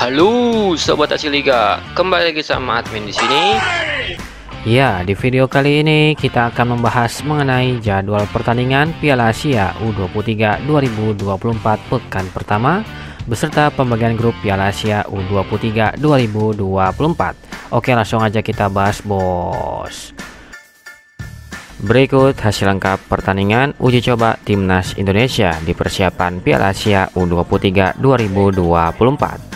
Halo sobat Asia Liga, kembali lagi sama admin di sini. Ya, di video kali ini kita akan membahas mengenai jadwal pertandingan Piala Asia U23 2024 pekan pertama beserta pembagian grup Piala Asia U23 2024. Oke, langsung aja kita bahas, Bos. Berikut hasil lengkap pertandingan uji coba Timnas Indonesia di persiapan Piala Asia U23 2024.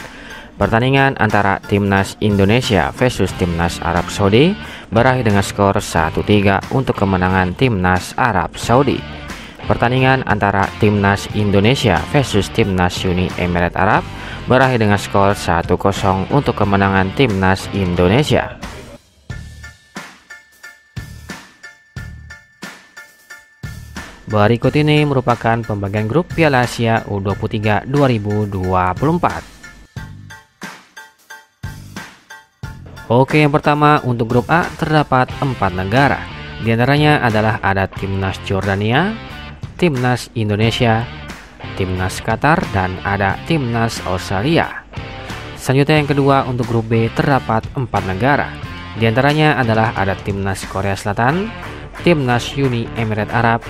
Pertandingan antara Timnas Indonesia versus Timnas Arab Saudi berakhir dengan skor 1-3 untuk kemenangan Timnas Arab Saudi. Pertandingan antara Timnas Indonesia versus Timnas Uni Emirat Arab berakhir dengan skor 1-0 untuk kemenangan Timnas Indonesia. Berikut ini merupakan pembagian grup Piala Asia U23 2024. Oke, yang pertama untuk grup A terdapat 4 negara. Di antaranya adalah ada Timnas Jordania, Timnas Indonesia, Timnas Qatar, dan ada Timnas Australia. Selanjutnya yang kedua untuk grup B terdapat 4 negara. Di antaranya adalah ada Timnas Korea Selatan, Timnas Uni Emirat Arab,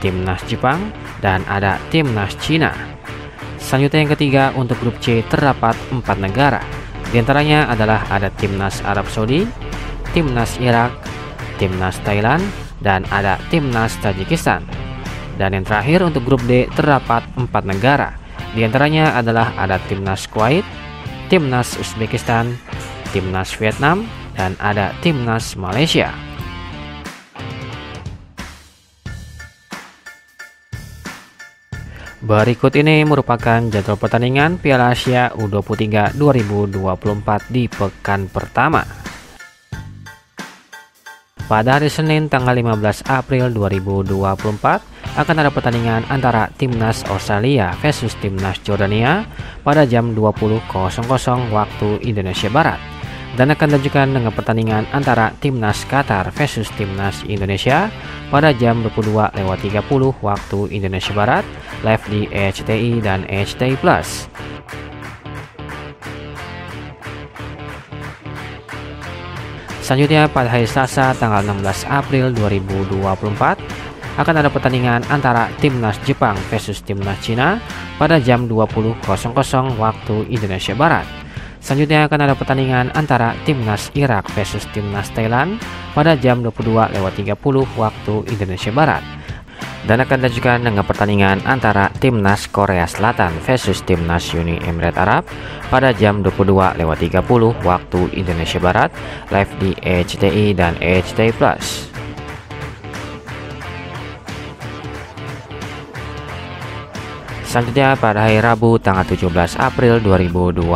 Timnas Jepang, dan ada Timnas Cina. Selanjutnya yang ketiga untuk grup C terdapat 4 negara. Di antaranya adalah ada Timnas Arab Saudi, Timnas Irak, Timnas Thailand, dan ada Timnas Tajikistan. Dan yang terakhir untuk grup D terdapat 4 negara. Di antaranya adalah ada Timnas Kuwait, Timnas Uzbekistan, Timnas Vietnam, dan ada Timnas Malaysia. Berikut ini merupakan jadwal pertandingan Piala Asia U23 2024 di pekan pertama. Pada hari Senin tanggal 15 April 2024 akan ada pertandingan antara Timnas Australia versus Timnas Jordania pada jam 20.00 waktu Indonesia Barat. Dan akan dilanjutkan dengan pertandingan antara Timnas Qatar versus Timnas Indonesia pada jam 22.30 waktu Indonesia Barat, live di HTI dan HTI Plus. Selanjutnya pada hari Selasa tanggal 16 April 2024 akan ada pertandingan antara Timnas Jepang versus Timnas Cina pada jam 20.00 waktu Indonesia Barat. Selanjutnya akan ada pertandingan antara Timnas Irak versus Timnas Thailand pada jam 22.30 waktu Indonesia Barat. Dan akan dilanjutkan dengan pertandingan antara Timnas Korea Selatan versus Timnas Uni Emirat Arab pada jam 22.30 waktu Indonesia Barat, live di HTI dan HTI Plus. Selanjutnya pada hari Rabu tanggal 17 April 2024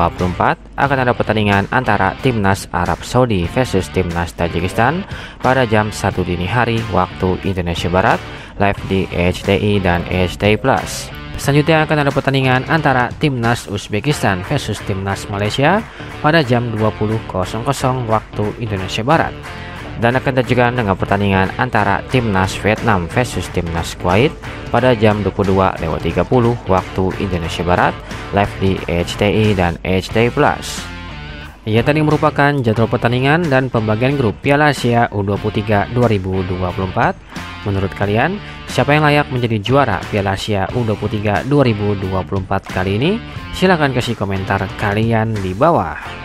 akan ada pertandingan antara Timnas Arab Saudi versus Timnas Tajikistan pada jam 1 dini hari waktu Indonesia Barat, live di HTI dan HTI Plus. Selanjutnya akan ada pertandingan antara Timnas Uzbekistan versus Timnas Malaysia pada jam 20.00 waktu Indonesia Barat. Dan akan dilanjutkan dengan pertandingan antara Timnas Vietnam versus Timnas Kuwait pada jam 22.30 waktu Indonesia Barat, live di HTI dan HTI+. Ya, tadi merupakan jadwal pertandingan dan pembagian grup Piala Asia U23 2024. Menurut kalian, siapa yang layak menjadi juara Piala Asia U23 2024 kali ini? Silahkan kasih komentar kalian di bawah.